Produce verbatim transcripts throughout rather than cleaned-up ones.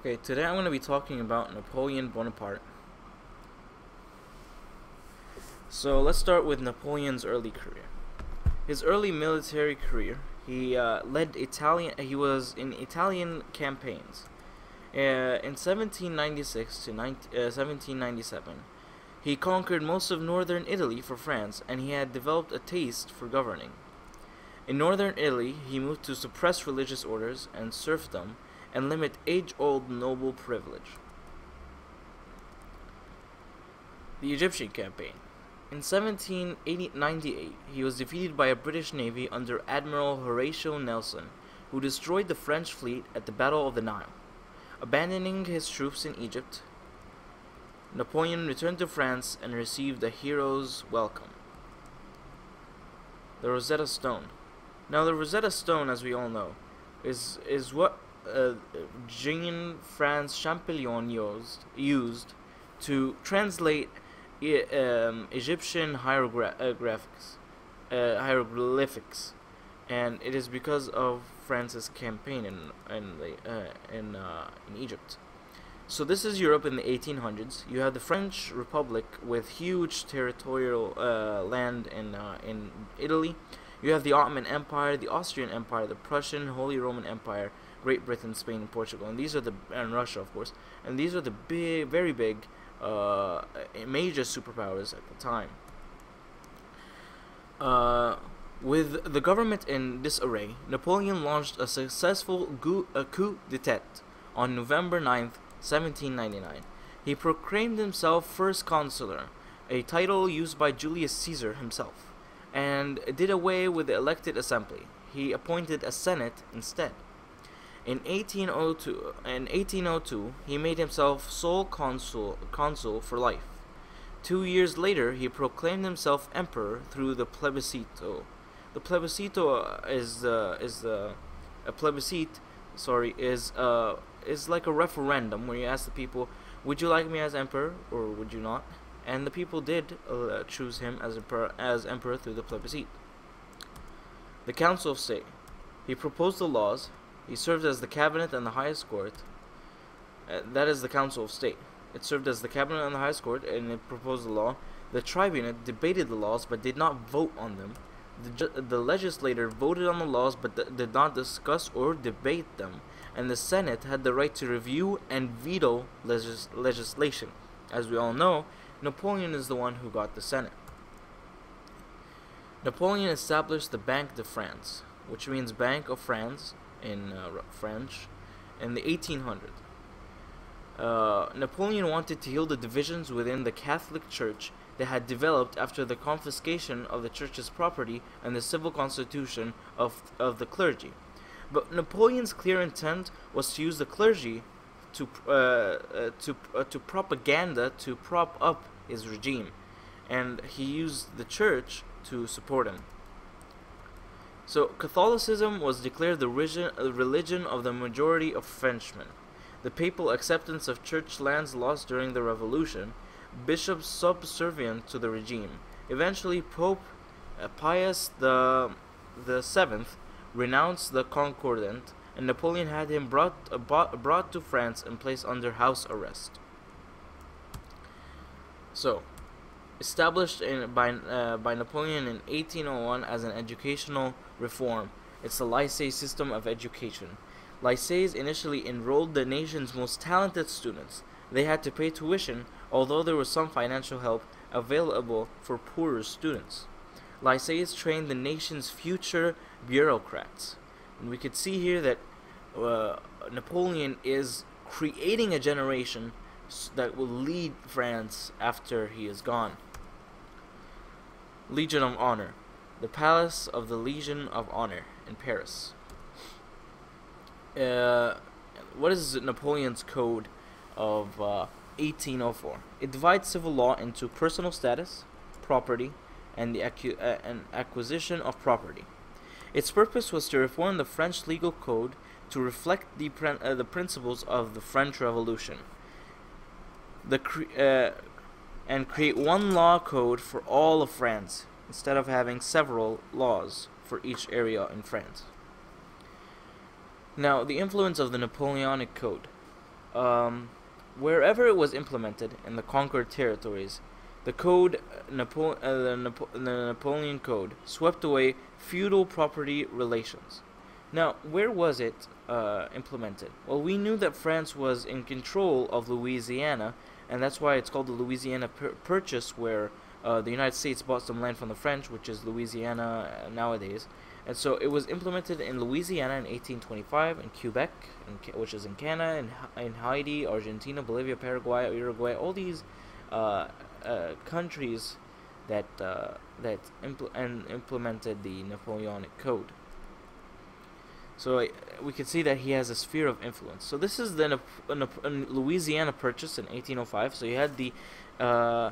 Okay, today I'm going to be talking about Napoleon Bonaparte. So let's start with Napoleon's early career. His early military career, he uh, led Italian. He was in Italian campaigns. Uh, in seventeen ninety-six to seventeen ninety-seven, he conquered most of northern Italy for France, and he had developed a taste for governing. In northern Italy, he moved to suppress religious orders and serfdom, and limit age-old noble privilege. The Egyptian campaign. In seventeen ninety-eight, he was defeated by a British navy under Admiral Horatio Nelson, who destroyed the French fleet at the Battle of the Nile. Abandoning his troops in Egypt, Napoleon returned to France and received a hero's welcome. The Rosetta Stone. Now, the Rosetta Stone, as we all know, is is what Uh, Jean France Champollion used, used to translate e um, Egyptian hieroglyphics, uh, hieroglyphics, and it is because of France's campaign in in the, uh, in, uh, in Egypt. So this is Europe in the eighteen hundreds. You have the French Republic with huge territorial uh, land in uh, in Italy. You have the Ottoman Empire, the Austrian Empire, the Prussian Holy Roman Empire, Great Britain, Spain, and Portugal, and these are the and Russia, of course, and these are the big, very big, uh, major superpowers at the time. Uh, with the government in disarray, Napoleon launched a successful coup d'état on November ninth, seventeen ninety-nine. He proclaimed himself first consular, a title used by Julius Caesar himself, and did away with the elected assembly. He appointed a senate instead. In eighteen oh two, in eighteen oh two, he made himself sole consul, consul for life. Two years later, he proclaimed himself emperor through the plebiscito. The plebiscito is uh, is uh, a plebiscite. Sorry, is uh, is like a referendum where you ask the people, "Would you like me as emperor, or would you not?" And the people did uh, choose him as emperor, as emperor through the plebiscite. The Council of State. He proposed the laws. He served as the cabinet and the highest court. Uh, that is the Council of State. It served as the cabinet and the highest court, and it proposed the law. The Tribunate debated the laws but did not vote on them. The, the legislator voted on the laws but did not discuss or debate them. And the Senate had the right to review and veto legis legislation. As we all know, Napoleon is the one who got the Senate. Napoleon established the Bank de France, which means Bank of France in uh, French, in the eighteen hundreds. Uh, Napoleon wanted to heal the divisions within the Catholic Church that had developed after the confiscation of the church's property and the civil constitution of, of the clergy. But Napoleon's clear intent was to use the clergy to, uh, uh, to, uh, to propaganda to prop up his regime, and he used the church to support him. So, Catholicism was declared the religion of the majority of Frenchmen. The papal acceptance of church lands lost during the Revolution, bishops subservient to the regime. Eventually, Pope Pius the, the Seventh renounced the Concordat, and Napoleon had him brought, brought to France and placed under house arrest. So, established in, by, uh, by Napoleon in eighteen oh one as an educational reform. It's the Lycée system of education. Lycées initially enrolled the nation's most talented students. They had to pay tuition, although there was some financial help available for poorer students. Lycées trained the nation's future bureaucrats. And we could see here that uh, Napoleon is creating a generation that will lead France after he is gone. Legion of Honor. The Palace of the Legion of Honor in Paris. Uh, what is Napoleon's Code of uh, eighteen oh four? It divides civil law into personal status, property, and the acqu uh, and acquisition of property. Its purpose was to reform the French legal code to reflect the, pr uh, the principles of the French Revolution, the cre uh, and create one law code for all of France, instead of having several laws for each area in France. Now, the influence of the Napoleonic Code. Um, wherever it was implemented in the conquered territories, the code, Napo uh, the, Napo the Napoleon Code, swept away feudal property relations. Now, where was it uh, implemented? Well, we knew that France was in control of Louisiana, and that's why it's called the Louisiana Pur Purchase, where uh, the United States bought some land from the French, which is Louisiana uh, nowadays. And so it was implemented in Louisiana in eighteen twenty-five, in Quebec, in, which is in Canada, in, in Haiti, Argentina, Bolivia, Paraguay, Uruguay, all these uh, uh, countries that uh, that impl and implemented the Napoleonic Code. So we can see that he has a sphere of influence. So this is the Nap Nap Louisiana Purchase in eighteen oh five. So you had the, uh,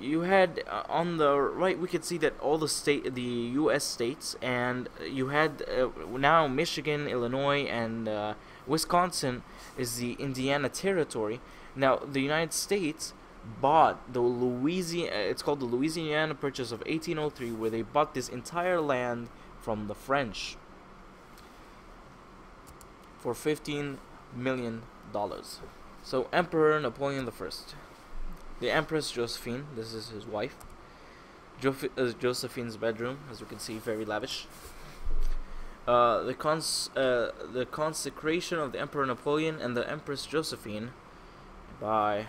you had uh, on the right we could see that all the state, the U S states, and you had uh, now Michigan, Illinois, and uh, Wisconsin is the Indiana Territory. Now the United States bought the Louisiana. It's called the Louisiana Purchase of eighteen oh three, where they bought this entire land from the French for fifteen million dollars. So Emperor Napoleon the First, the Empress Josephine. This is his wife. Jo uh, Josephine's bedroom, as you can see, very lavish. Uh, the cons uh, the consecration of the Emperor Napoleon and the Empress Josephine by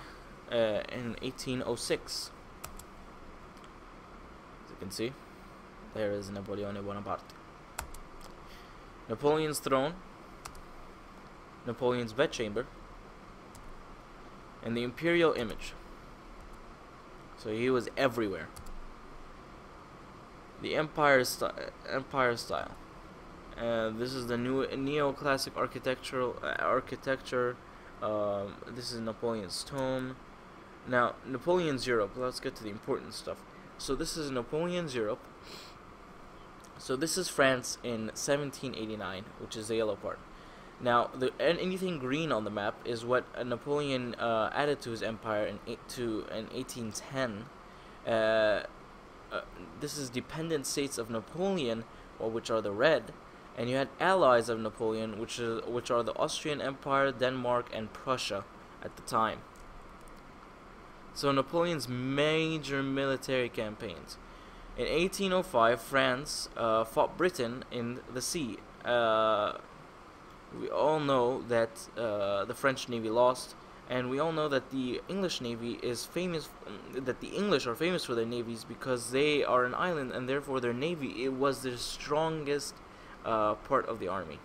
uh, in eighteen oh six. As you can see, there is Napoleon Bonaparte. Napoleon's throne, Napoleon's bedchamber, and the imperial image. So he was everywhere. The empire style. Empire style. Uh, this is the new neoclassic architectural uh, architecture. Um, this is Napoleon's tomb. Now Napoleon's Europe. Let's get to the important stuff. So this is Napoleon's Europe. So this is France in seventeen eighty-nine, which is the yellow part. Now, the, anything green on the map is what Napoleon uh, added to his empire in, eight, to, in eighteen ten. Uh, uh, this is dependent states of Napoleon, well, which are the red, and you had allies of Napoleon, which is, which are the Austrian Empire, Denmark, and Prussia at the time. So Napoleon's major military campaigns. In eighteen oh five, France uh, fought Britain in the sea. Uh, We all know that uh, the French Navy lost, and we all know that the English Navy is famous, that the English are famous for their navies because they are an island, and therefore their navy, it was their strongest uh, part of the army.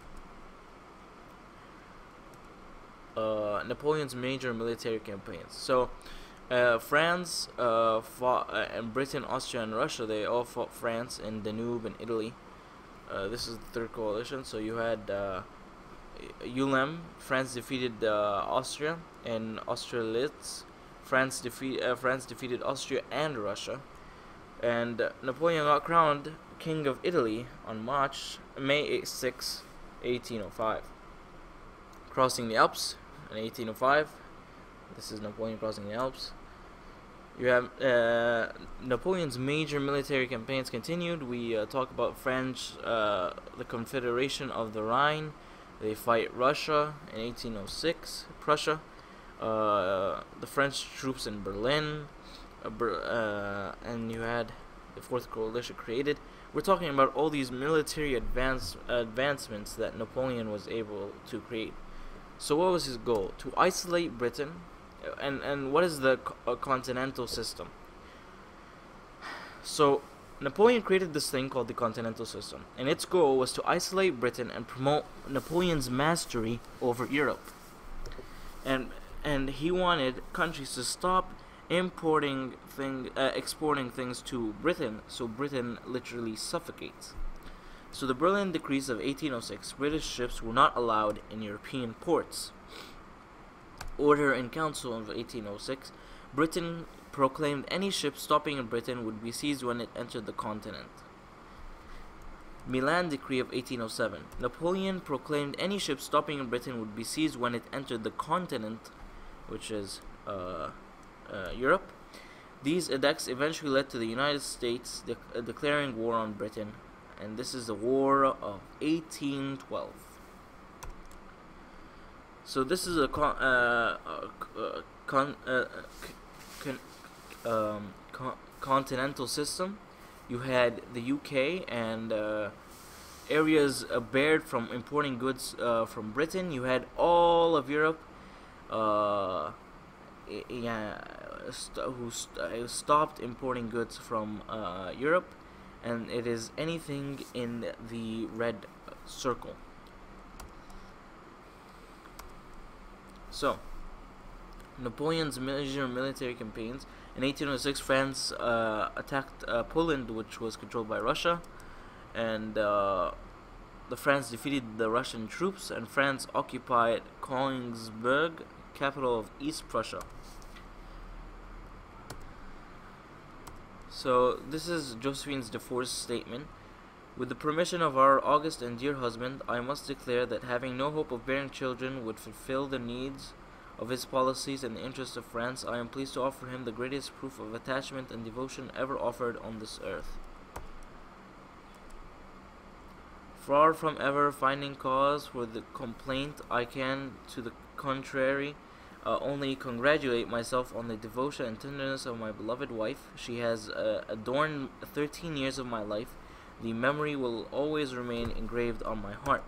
Uh, Napoleon's major military campaigns. So uh, France uh, fought, uh, and Britain, Austria, and Russia, they all fought France in Danube and Italy. Uh, this is the Third Coalition, so you had... Uh, Ulm, France defeated uh, Austria and Austerlitz. France, defe uh, France defeated Austria and Russia. And uh, Napoleon got crowned King of Italy on March, May sixth, eighteen oh five. Crossing the Alps in eighteen oh five. This is Napoleon crossing the Alps. You have uh, Napoleon's major military campaigns continued. We uh, talk about French, uh, the Confederation of the Rhine. They fight Russia in eighteen oh six, Prussia, uh, the French troops in Berlin, uh, uh, and you had the Fourth Coalition created. We're talking about all these military advance, advancements that Napoleon was able to create. So what was his goal? To isolate Britain, and, and what is the co uh, Continental System? So Napoleon created this thing called the Continental System, and its goal was to isolate Britain and promote Napoleon's mastery over Europe. And and he wanted countries to stop importing thing, uh, exporting things to Britain, so Britain literally suffocates. So the Berlin Decrees of eighteen oh six, British ships were not allowed in European ports. Order in Council of eighteen oh six, Britain proclaimed any ship stopping in Britain would be seized when it entered the continent. Milan Decree of eighteen oh seven. Napoleon proclaimed any ship stopping in Britain would be seized when it entered the continent, which is uh, uh, Europe. These edicts eventually led to the United States de uh, declaring war on Britain, and this is the War of eighteen twelve. So this is a con uh, uh, con uh, con um, con continental system. You had the U K and uh, areas uh, barred from importing goods uh, from Britain. You had all of Europe, uh, yeah, st who st stopped importing goods from uh, Europe, and it is anything in the red circle. So, Napoleon's major military campaigns. In eighteen oh six, France uh, attacked uh, Poland, which was controlled by Russia, and uh, the France defeated the Russian troops, and France occupied Königsberg, capital of East Prussia. So this is Josephine's divorce statement. With the permission of our august and dear husband, I must declare that having no hope of bearing children would fulfill the needs of his policies and the interests of France, I am pleased to offer him the greatest proof of attachment and devotion ever offered on this earth. Far from ever finding cause for the complaint, I can, to the contrary, uh, only congratulate myself on the devotion and tenderness of my beloved wife. She has uh, adorned thirteen years of my life. The memory will always remain engraved on my heart.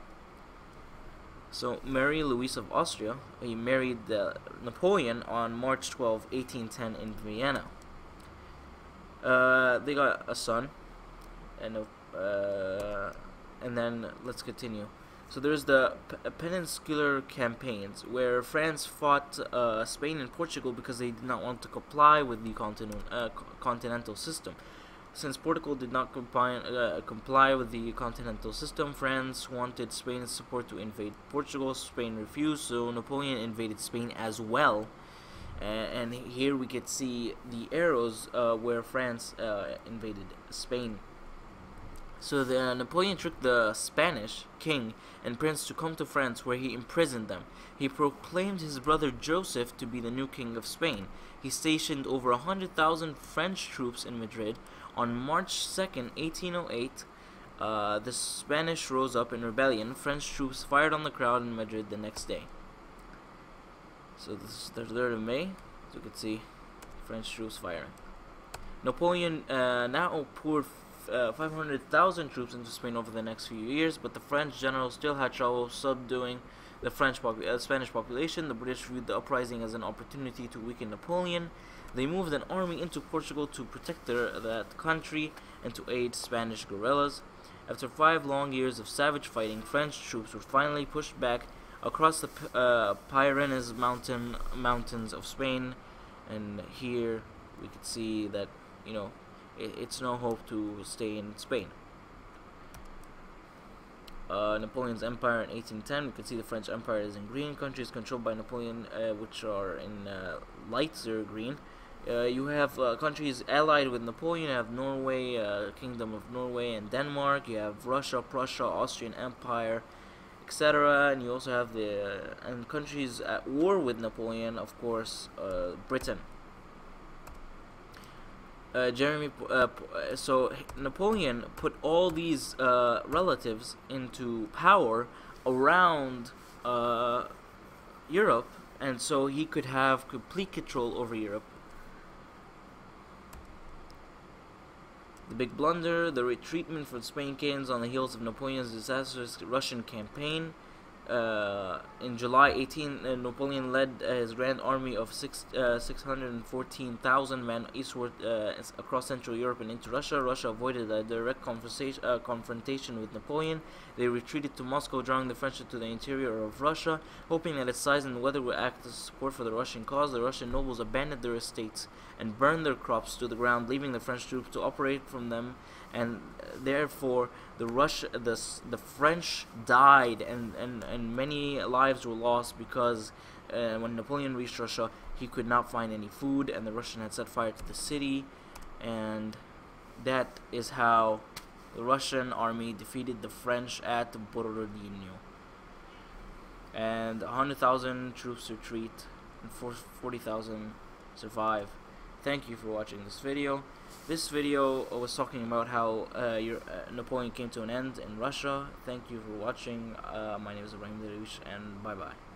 So, Marie-Louise of Austria, he married uh, Napoleon on March twelfth, eighteen ten in Vienna. Uh, they got a son, and, uh, and then let's continue. So there's the P Peninsular Campaigns, where France fought uh, Spain and Portugal because they did not want to comply with the continent, uh, continental system. Since Portugal did not comply, uh, comply with the continental system, France wanted Spain's support to invade Portugal. Spain refused, so Napoleon invaded Spain as well. Uh, and here we could see the arrows uh, where France uh, invaded Spain. So the, uh, Napoleon tricked the Spanish king and prince to come to France, where he imprisoned them. He proclaimed his brother Joseph to be the new king of Spain. He stationed over one hundred thousand French troops in Madrid. On March second, eighteen oh eight, uh, the Spanish rose up in rebellion. French troops fired on the crowd in Madrid the next day. So this is the third of May. As you can see, French troops firing. Napoleon uh, now poured Uh, five hundred thousand troops into Spain over the next few years, but the French generals still had trouble subduing the French popu uh, Spanish population. The British viewed the uprising as an opportunity to weaken Napoleon. They moved an army into Portugal to protect their, that country and to aid Spanish guerrillas. After five long years of savage fighting, French troops were finally pushed back across the uh, Pyrenees mountain mountains of Spain, and here we could see that, you know, it's no hope to stay in Spain. Uh, Napoleon's empire in eighteen ten. We can see the French Empire is in green. Countries controlled by Napoleon, uh, which are in uh, lights or green. Uh, you have uh, countries allied with Napoleon. You have Norway, uh, Kingdom of Norway and Denmark. You have Russia, Prussia, Austrian Empire, et cetera. And you also have the uh, and countries at war with Napoleon, of course, uh, Britain. Uh, Jeremy, uh, so Napoleon put all these uh, relatives into power around uh, Europe, and so he could have complete control over Europe. The big blunder, the retreatment from Spain came on the heels of Napoleon's disastrous Russian campaign. Uh, in July eighteen, uh, Napoleon led uh, his grand army of six, uh, six hundred fourteen thousand men eastward uh, across Central Europe and into Russia. Russia avoided a direct uh, confrontation with Napoleon. They retreated to Moscow, drawing the French into the interior of Russia, hoping that its size and weather would act as support for the Russian cause. The Russian nobles abandoned their estates and burned their crops to the ground, leaving the French troops to operate from them, and uh, therefore the Rush, the, the French died, and, and, and many lives were lost because uh, when Napoleon reached Russia, he could not find any food, and the Russian had set fire to the city, and that is how the Russian army defeated the French at Borodino. And one hundred thousand troops retreat, and forty thousand survive. Thank you for watching this video. This video was talking about how uh, your, uh, Napoleon came to an end in Russia. Thank you for watching. Uh, my name is Ibraheem Darwish, and bye-bye.